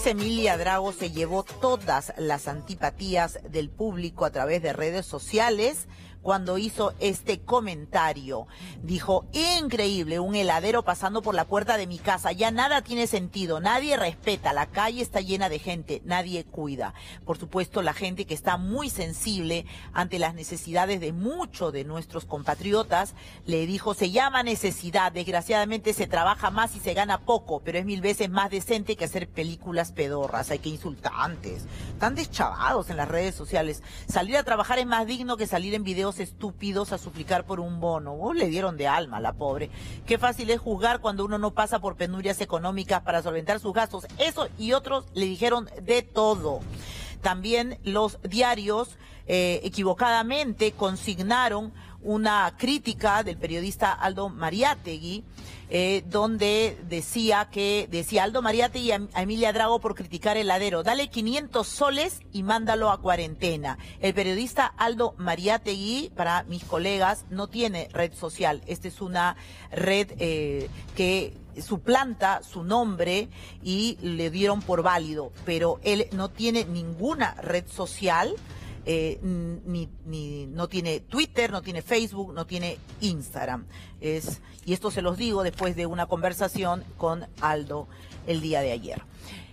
actriz Emilia Drago se llevó todas las antipatías del público a través de redes sociales cuando hizo este comentario. Dijo: increíble, un heladero pasando por la puerta de mi casa, ya nada tiene sentido, nadie respeta, la calle está llena de gente, nadie cuida. Por supuesto, la gente que está muy sensible ante las necesidades de muchos de nuestros compatriotas, le dijo, se llama necesidad, desgraciadamente se trabaja más y se gana poco, pero es 1000 veces más decente que hacer películas pedorras. Hay que insultantes, tan deschavados en las redes sociales. Salir a trabajar es más digno que salir en videos estúpidos a suplicar por un bono. Oh, le dieron de alma a la pobre. Qué fácil es juzgar cuando uno no pasa por penurias económicas para solventar sus gastos. Eso y otros le dijeron de todo. También los diarios equivocadamente consignaron una crítica del periodista Aldo Mariátegui, donde decía Aldo Mariátegui a Emilia Drago por criticar el heladero, dale 500 soles y mándalo a cuarentena. El periodista Aldo Mariátegui, para mis colegas, no tiene red social. Esta es una red que suplanta su nombre y le dieron por válido, pero él no tiene ninguna red social. No tiene Twitter, no tiene Facebook, no tiene Instagram. Y esto se los digo después de una conversación con Aldo el día de ayer.